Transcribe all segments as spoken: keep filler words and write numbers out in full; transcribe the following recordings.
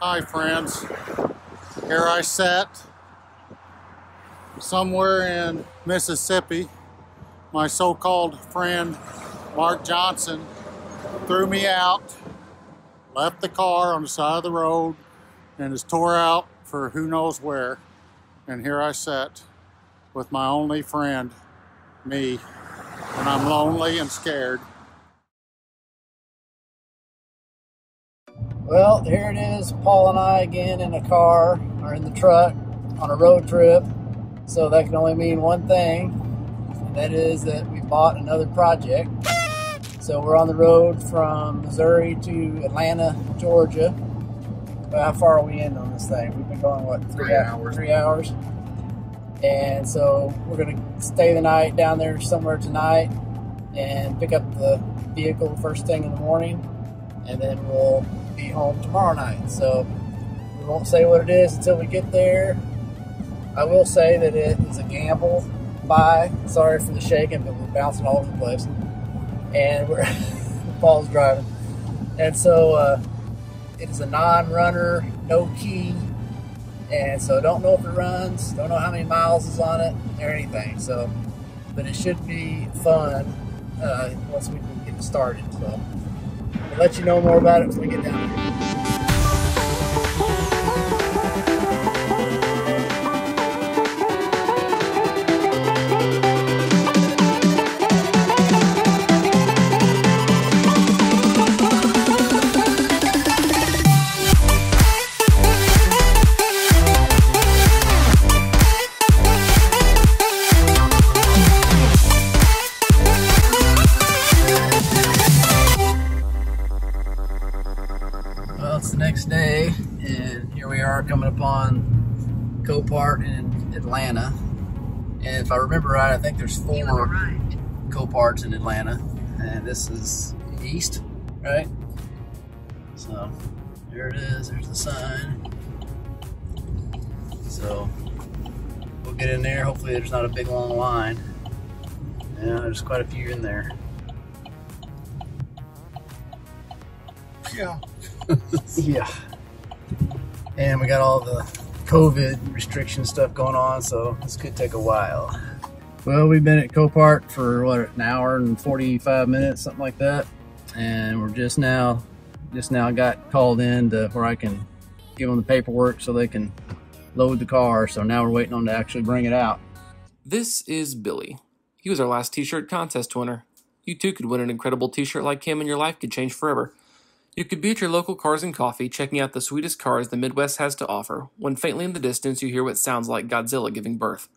Hi friends, here I sat somewhere in Mississippi. My so-called friend Mark Johnson threw me out, left the car on the side of the road, and is tore out for who knows where. And here I sat with my only friend, me, and I'm lonely and scared. Well, here it is, Paul and I again in the car, or in the truck, on a road trip. So that can only mean one thing, and that is that we bought another project. So we're on the road from Missouri to Atlanta, Georgia. Well, how far are we in on this thing? We've been going, what, three, three hours? Three hours. And so we're gonna stay the night down there somewhere tonight and pick up the vehicle first thing in the morning, and then we'll be home tomorrow night. So we won't say what it is until we get there. I will say that it is a gamble buy. Sorry for the shaking, but we're bouncing all over the place. And we're Paul's driving. And so uh, it is a non-runner, no key. And so don't know if it runs, don't know how many miles is on it or anything. So, but it should be fun uh, once we can get started. So. I'll let you know more about it when we get down here. Coming upon Copart in Atlanta, and if I remember right, I think there's four right. Coparts in Atlanta, and this is east, right? So there it is. There's the sign. So we'll get in there. Hopefully, there's not a big long line. Yeah, there's quite a few in there. Yeah. Yeah. And we got all the COVID restriction stuff going on, so this could take a while. Well, we've been at Copart for what, an hour and forty-five minutes, something like that. And we're just now, just now got called in to where I can give them the paperwork so they can load the car. So now we're waiting on them to actually bring it out. This is Billy. He was our last t-shirt contest winner. You too could win an incredible t-shirt like him and your life could change forever. You could be at your local Cars and Coffee checking out the sweetest cars the Midwest has to offer, when faintly in the distance you hear what sounds like Godzilla giving birth.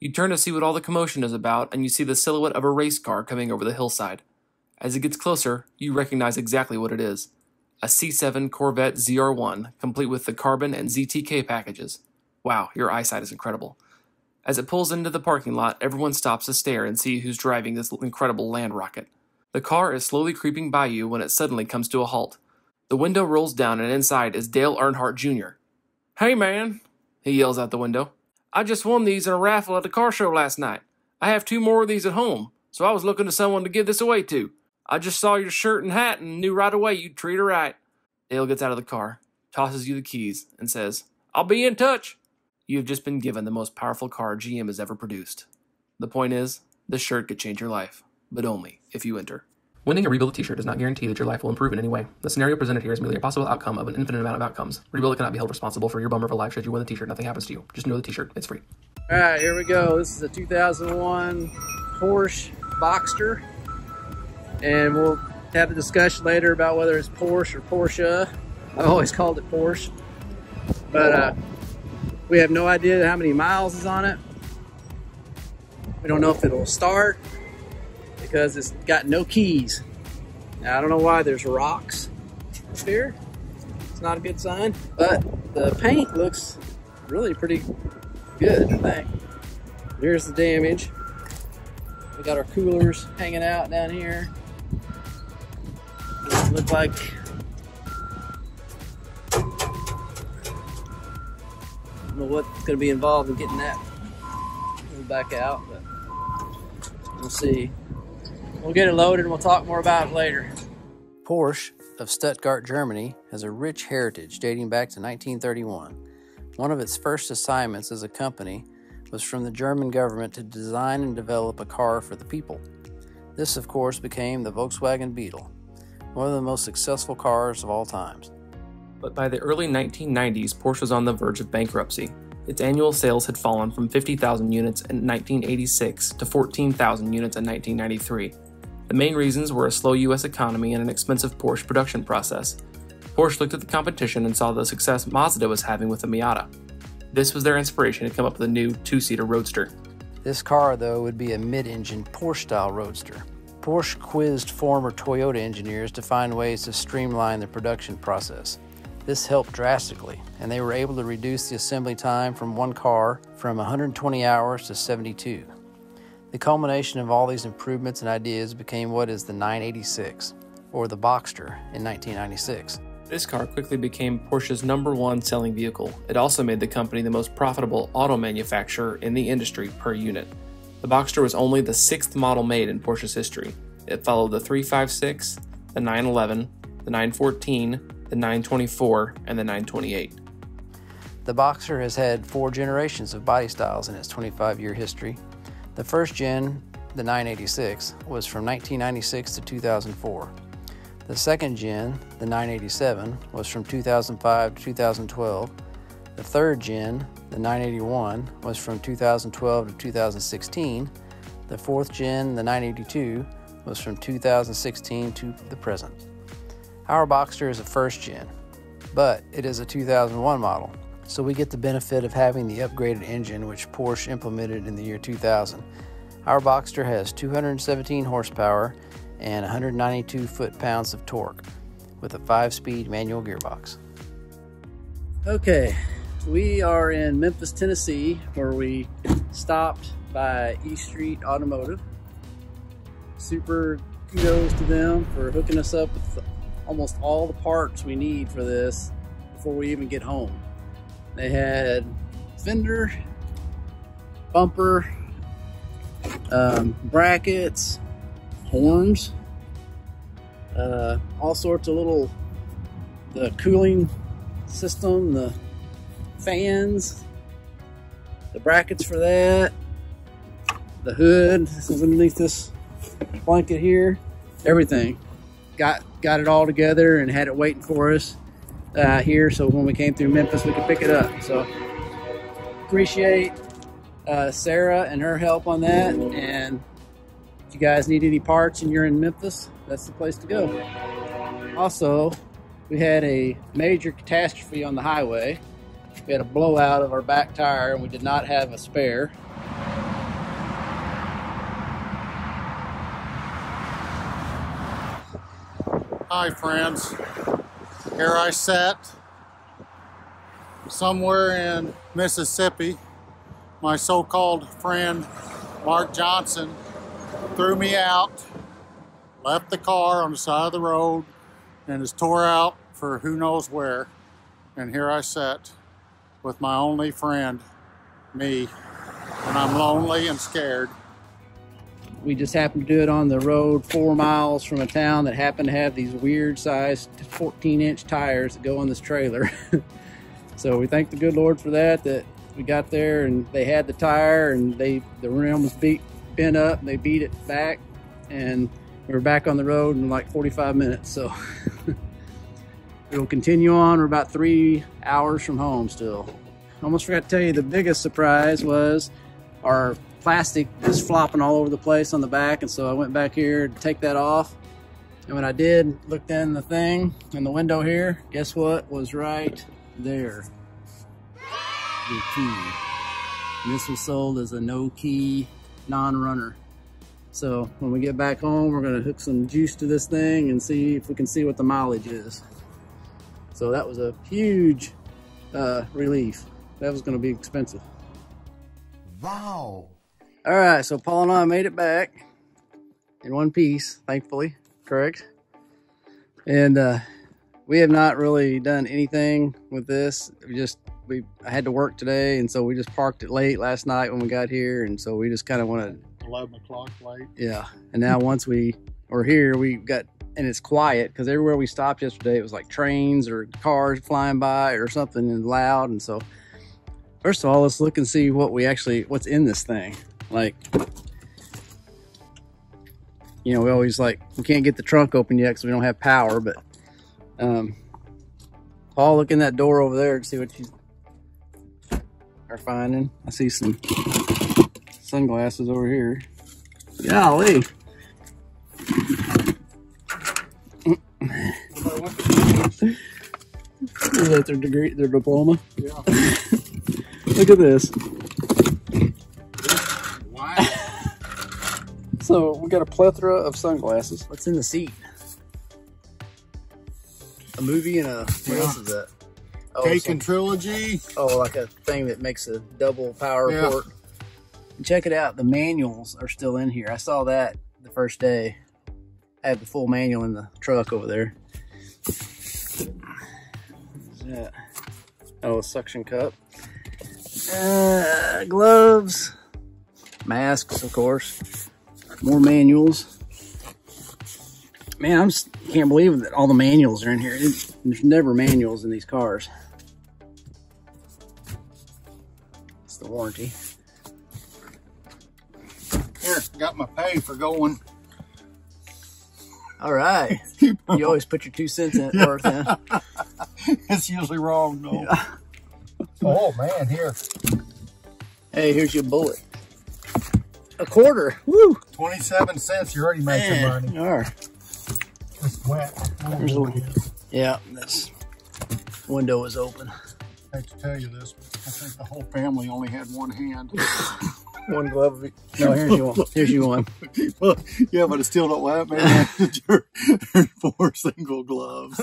You turn to see what all the commotion is about, and you see the silhouette of a race car coming over the hillside. As it gets closer, you recognize exactly what it is. A C seven Corvette Z R one, complete with the carbon and Z T K packages. Wow, your eyesight is incredible. As it pulls into the parking lot, everyone stops to stare and see who's driving this incredible land rocket. The car is slowly creeping by you when it suddenly comes to a halt. The window rolls down, and inside is Dale Earnhardt Junior "Hey, man," he yells out the window. "I just won these in a raffle at the car show last night. I have two more of these at home, so I was looking to someone to give this away to. I just saw your shirt and hat and knew right away you'd treat her right." Dale gets out of the car, tosses you the keys, and says, "I'll be in touch." You have just been given the most powerful car G M has ever produced. The point is, this shirt could change your life, but only if you enter. Winning a Rebuild It t-shirt does not guarantee that your life will improve in any way. The scenario presented here is merely a possible outcome of an infinite amount of outcomes. Rebuild It cannot be held responsible for your bummer of a life should you win the t-shirt. Nothing happens to you. Just know the t-shirt. It's free. All right, here we go. This is a two thousand one Porsche Boxster. And we'll have a discussion later about whether it's Porsche or Porsche. I've always called it Porsche. But uh, we have no idea how many miles is on it. We don't know if it'll start, because it's got no keys. Now, I don't know why there's rocks here. It's not a good sign, but the paint looks really pretty good, I think. Here's the damage. We got our coolers hanging out down here. Doesn't look like I don't know what's gonna be involved in getting that back out, but we'll see. We'll get it loaded and we'll talk more about it later. Porsche of Stuttgart, Germany, has a rich heritage dating back to nineteen thirty-one. One of its first assignments as a company was from the German government to design and develop a car for the people. This, of course, became the Volkswagen Beetle, one of the most successful cars of all times. But by the early nineteen nineties, Porsche was on the verge of bankruptcy. Its annual sales had fallen from fifty thousand units in nineteen eighty-six to fourteen thousand units in nineteen ninety-three. The main reasons were a slow U S economy and an expensive Porsche production process. Porsche looked at the competition and saw the success Mazda was having with the Miata. This was their inspiration to come up with a new two-seater roadster. This car, though, would be a mid-engine Porsche-style roadster. Porsche quizzed former Toyota engineers to find ways to streamline the production process. This helped drastically, and they were able to reduce the assembly time from one car from one hundred twenty hours to seventy-two. The culmination of all these improvements and ideas became what is the nine eighty-six, or the Boxster, in nineteen ninety-six. This car quickly became Porsche's number one selling vehicle. It also made the company the most profitable auto manufacturer in the industry per unit. The Boxster was only the sixth model made in Porsche's history. It followed the three fifty-six, the nine eleven, the nine fourteen, the nine twenty-four, and the nine twenty-eight. The Boxster has had four generations of body styles in its twenty-five year history. The first gen, the nine eighty-six, was from nineteen ninety-six to two thousand four. The second gen, the nine eighty-seven, was from two thousand five to two thousand twelve. The third gen, the nine eighty-one, was from two thousand twelve to two thousand sixteen. The fourth gen, the nine eighty-two, was from two thousand sixteen to the present. Our Boxster is a first gen, but it is a two thousand one model, so we get the benefit of having the upgraded engine which Porsche implemented in the year two thousand. Our Boxster has two hundred seventeen horsepower and one hundred ninety-two foot-pounds of torque with a five-speed manual gearbox. Okay, we are in Memphis, Tennessee, where we stopped by East Street Automotive. Super kudos to them for hooking us up with almost all the parts we need for this before we even get home. They had fender, bumper, um, brackets, horns, uh, all sorts of little, the cooling system, the fans, the brackets for that, the hood, this is underneath this blanket here, everything. Got, got it all together and had it waiting for us uh, here, so when we came through Memphis, we could pick it up. So appreciate uh, Sarah and her help on that, and if you guys need any parts and you're in Memphis, that's the place to go. Also, we had a major catastrophe on the highway. We had a blowout of our back tire and we did not have a spare. Hi friends, here I sat somewhere in Mississippi. My so-called friend Mark Johnson threw me out, left the car on the side of the road, and is tore out for who knows where. And here I sat with my only friend, me, and I'm lonely and scared. We just happened to do it on the road four miles from a town that happened to have these weird sized fourteen inch tires that go on this trailer. So we thank the good Lord for that, that we got there and they had the tire, and they the rim was beat bent up and they beat it back, and we were back on the road in like forty-five minutes. So we'll continue on. We're about three hours from home still. I almost forgot to tell you, the biggest surprise was our plastic is flopping all over the place on the back, and so I went back here to take that off, and when I did, looked in the thing in the window here, guess what was right there? The key. And this was sold as a no key non-runner. So when we get back home, we're gonna hook some juice to this thing and see if we can see what the mileage is. So that was a huge uh, relief. That was gonna be expensive. Wow. All right, so Paul and I made it back in one piece, thankfully, correct? And uh, we have not really done anything with this. We just, we I had to work today, and so we just parked it late last night when we got here, and so we just kind of want to eleven o'clock late. Yeah, and now once we are here, we got and it's quiet, because everywhere we stopped yesterday, it was like trains or cars flying by or something, and loud. And so first of all, let's look and see what we actually, what's in this thing. Like, you know, we always like, we can't get the trunk open yet because we don't have power, but um, Paul, look in that door over there and see what you are finding. I see some sunglasses over here. Golly. Is that their degree, their diploma? Yeah. Look at this. Wow. So we got a plethora of sunglasses. What's in the seat? A movie and a, what yeah. else is that? Oh, Taken trilogy. Oh, like a thing that makes a double power yeah. port. Check it out. The manuals are still in here. I saw that the first day. I had the full manual in the truck over there. That? Oh, a suction cup. Uh, gloves. Masks, of course. More manuals. Man, I just can't believe that all the manuals are in here. It, there's never manuals in these cars. It's the warranty. Here, got my pay for going. All right. You always put your two cents in it worth, huh? It's usually wrong, though. Yeah. Oh, man, here. Hey, here's your bullet. A quarter. Woo! twenty-seven cents. You're already making man. money. You are. It's wet. Oh, little, yeah, this window is open. I hate to tell you this, but I think the whole family only had one hand. One glove. No, here's your one. Here's your one. Well, yeah, but it still don't laugh, man. There's four single gloves.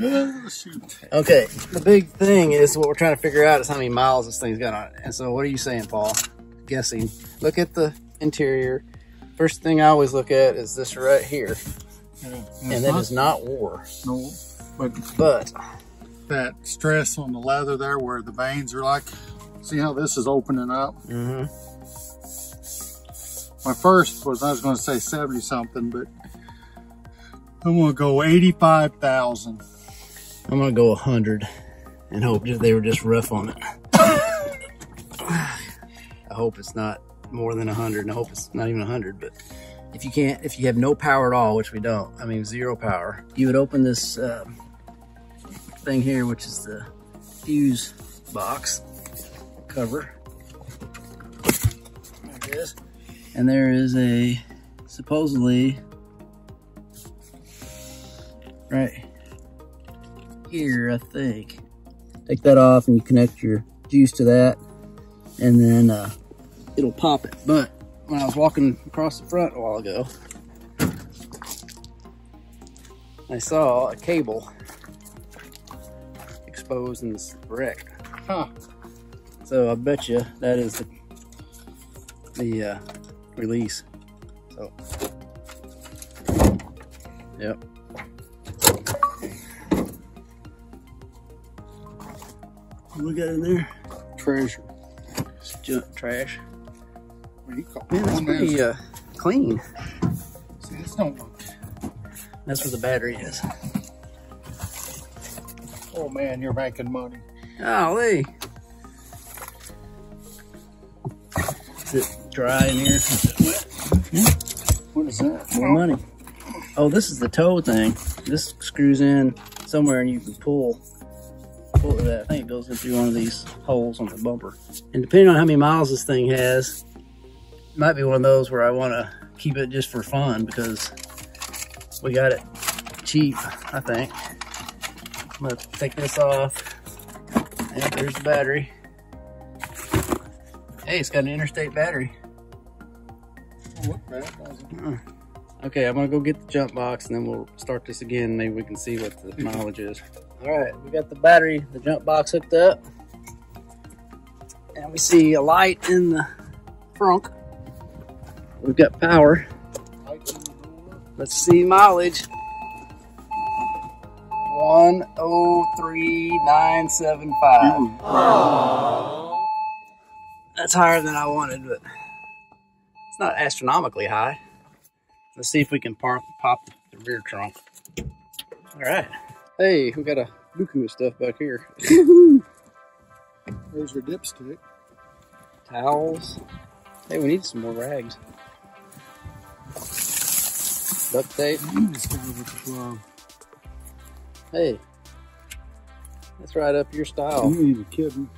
Shoot. Okay, the big thing is what we're trying to figure out is how many miles this thing's got on it. And so what are you saying, Paul? Guessing. Look at the interior. First thing I always look at is this right here. Yeah, and and that is not war. No, but, but that stress on the leather there where the veins are like... See how this is opening up? Mm-hmm. My first was, I was going to say seventy something, but I'm going to go eighty-five thousand. I'm going to go one hundred and hope that they were just rough on it. I hope it's not more than one hundred, and I hope it's not even one hundred, but if you can't, if you have no power at all, which we don't, I mean, zero power, you would open this um, thing here, which is the fuse box. Cover. There it is. And there is a supposedly right here, I think. Take that off and you connect your juice to that, and then uh, it'll pop it. But when I was walking across the front a while ago, I saw a cable exposed in this wreck. Huh. So I bet you that is the, the uh, release. So, yep. What we got in there? Treasure. It's junk trash. What do you call it? Man, that's pretty uh, clean. See, this don't work. That's where the battery is. Oh man, you're making money. Golly. Is it dry in here? Is it wet? Yeah. What is that? More money. Oh, this is the tow thing. This screws in somewhere and you can pull, pull to that. I think it goes through one of these holes on the bumper. And depending on how many miles this thing has, it might be one of those where I want to keep it just for fun because we got it cheap, I think. I'm going to take this off. And there's the battery. Hey, it's got an interstate battery. Okay, I'm gonna go get the jump box and then we'll start this again. Maybe we can see what the mileage is. All right, we got the battery, the jump box hooked up. And we see a light in the frunk. We've got power. Let's see mileage. one oh three nine seven five. Aww. That's higher than I wanted, but it's not astronomically high. Let's see if we can pop, pop the rear trunk. All right. Hey, we got a buku of stuff back here. There's your dipstick. Towels. Hey, we need some more rags. Duct tape. Hey, that's right up your style. You need a kitten.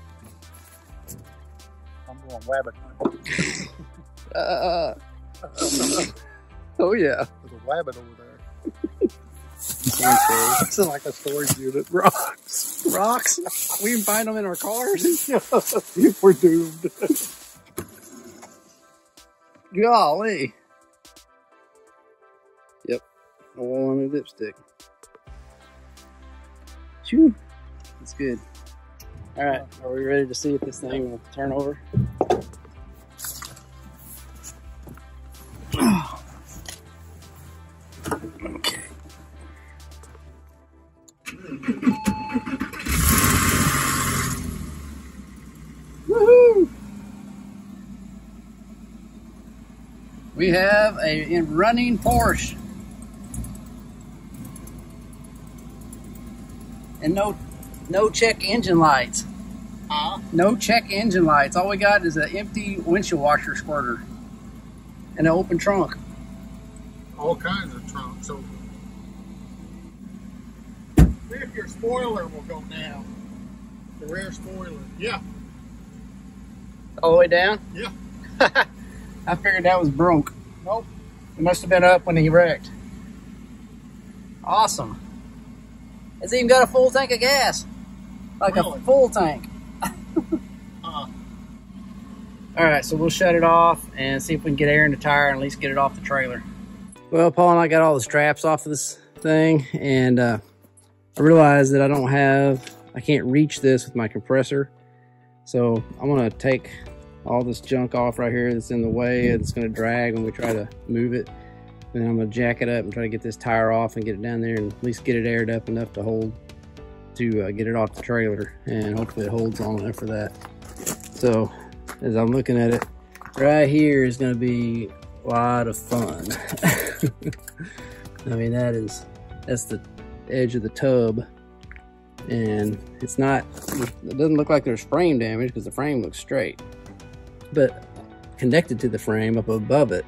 I'm going rabbit hunting. uh, oh yeah. There's a rabbit over there. It's like a storage unit. Rocks. Rocks? We can find them in our cars? We're doomed. Golly. Yep. I want a lipstick. Phew. That's good. All right. Are we ready to see if this thing will turn over? Okay. Woohoo! We have a running Porsche. And no no check engine lights. Uh-huh. No check engine lights. All we got is an empty windshield washer squirter and an open trunk. All kinds of trunks open. If your spoiler will go down. The rear spoiler. Yeah. All the way down? Yeah. I figured that was broke. Nope. It must have been up when he wrecked. Awesome. It's even got a full tank of gas. Like really? A full tank. uh-huh. Alright, so we'll shut it off and see if we can get air in the tire and at least get it off the trailer. Well, Paul and I got all the straps off of this thing, and uh, I realized that I don't have, I can't reach this with my compressor. So I'm gonna take all this junk off right here that's in the way, and it's gonna drag when we try to move it. And then I'm gonna jack it up and try to get this tire off and get it down there and at least get it aired up enough to hold, to uh, get it off the trailer. And hopefully it holds long enough for that. So as I'm looking at it, right here is gonna be a lot of fun. I mean, that is, that's the edge of the tub, and it's not, it doesn't look like there's frame damage because the frame looks straight, but connected to the frame up above it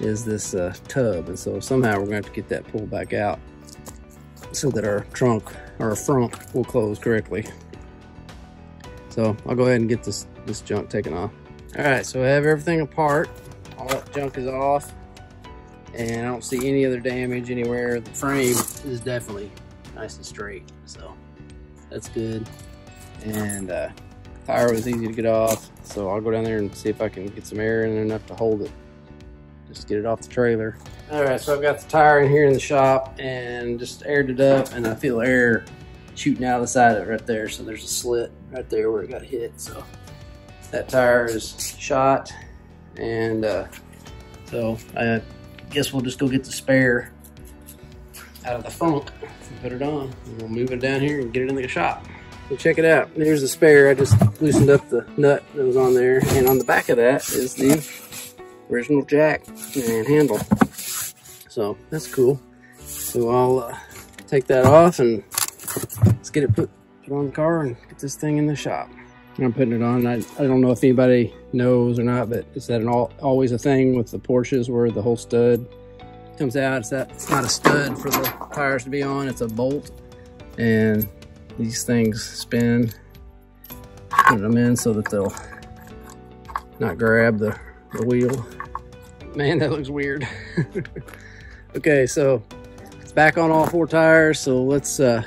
is this uh, tub, and so somehow we're going to have to get that pulled back out so that our trunk or our front will close correctly. So I'll go ahead and get this this junk taken off. All right, so I have everything apart, all that junk is off, and I don't see any other damage anywhere. The frame is definitely nice and straight, so that's good. And uh, tire was easy to get off, so I'll go down there and see if I can get some air in enough to hold it. Just get it off the trailer. All right, so I've got the tire in here in the shop and just aired it up, and I feel air shooting out of the side of it right there. So there's a slit right there where it got hit. So that tire is shot, and uh, so I guess we'll just go get the spare out of the funk and put it on, and we'll move it down here and get it in the shop. So check it out, there's the spare. I just loosened up the nut that was on there, and on the back of that is the original jack and handle, so that's cool. So I'll uh, take that off and let's get it put, put on the car and get this thing in the shop. I'm putting it on. I, I don't know if anybody knows or not, but is that an all, always a thing with the Porsches where the whole stud comes out? It's, that, it's not a stud for the tires to be on, it's a bolt. And these things spin, put them in so that they'll not grab the, the wheel. Man, that looks weird. Okay, so it's back on all four tires. So let's uh,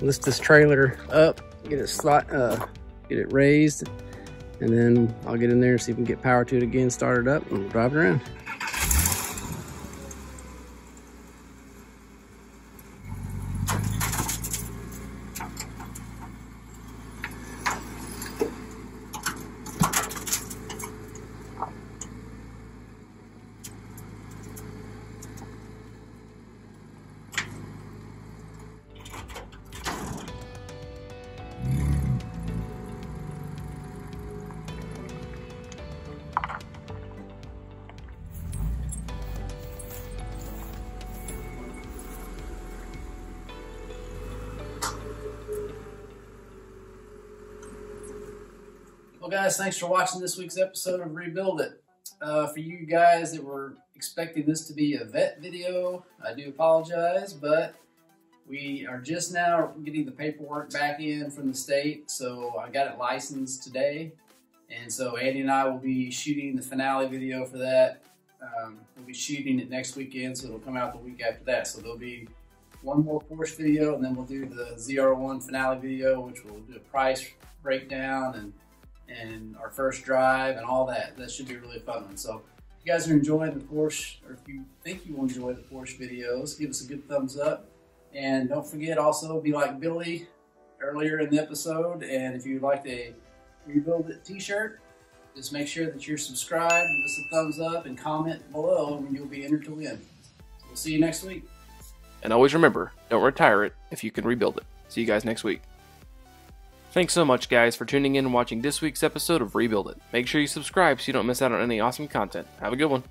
lift this trailer up. Get it slot, uh, get it raised, and then I'll get in there and see if we can get power to it again, start it up, and we'll drive it around. Well, guys, thanks for watching this week's episode of Rebuild It. Uh, for you guys that were expecting this to be a vet video, I do apologize, but we are just now getting the paperwork back in from the state, so I got it licensed today. And so Andy and I will be shooting the finale video for that. Um, we'll be shooting it next weekend, so it'll come out the week after that. So there'll be one more Porsche video, and then we'll do the Z R one finale video, which will do a price breakdown and and our first drive and all that. That should be a really fun one. So if you guys are enjoying the Porsche, or if you think you will enjoy the Porsche videos, give us a good thumbs up. And don't forget, also be like Billy earlier in the episode. And if you'd like a Rebuild It t-shirt, just make sure that you're subscribed, give us a thumbs up and comment below, and you'll be entered to win. So we'll see you next week. And always remember, don't retire it if you can rebuild it. See you guys next week. Thanks so much, guys, for tuning in and watching this week's episode of Rebuild It. Make sure you subscribe so you don't miss out on any awesome content. Have a good one.